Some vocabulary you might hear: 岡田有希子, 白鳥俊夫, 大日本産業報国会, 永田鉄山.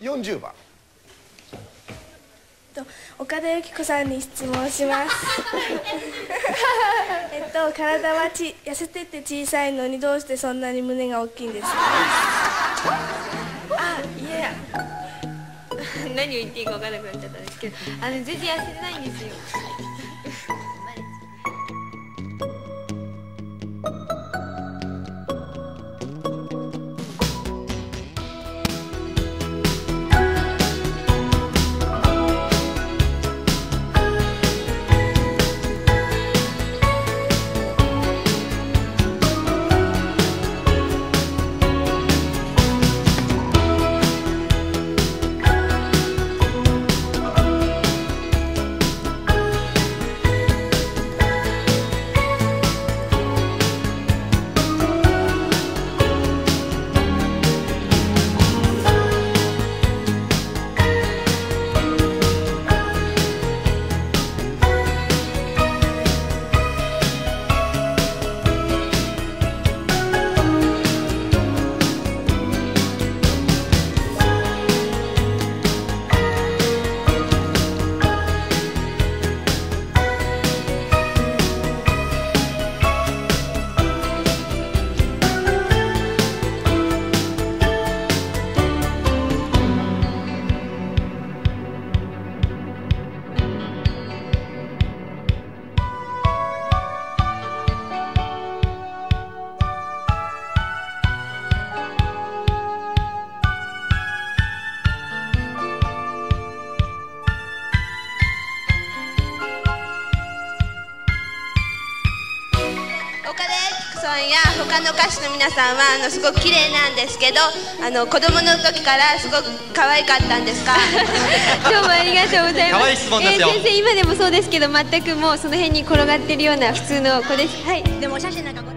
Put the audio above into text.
40番岡田由紀子さんに質問します体は痩せてって小さいのにどうしてそんなに胸が大きいんですか？あ、いや何を言っていいか分からなくなっちゃったんですけど、全然痩せてないんですよ。他の歌手の皆さんはすごく綺麗なんですけど、子供の時からすごく可愛かったんですか？どうもありがとうございます。可愛い質問ですよ。先生今でもそうですけど、全くもうその辺に転がってるような普通の子です。はい。でもお写真なんか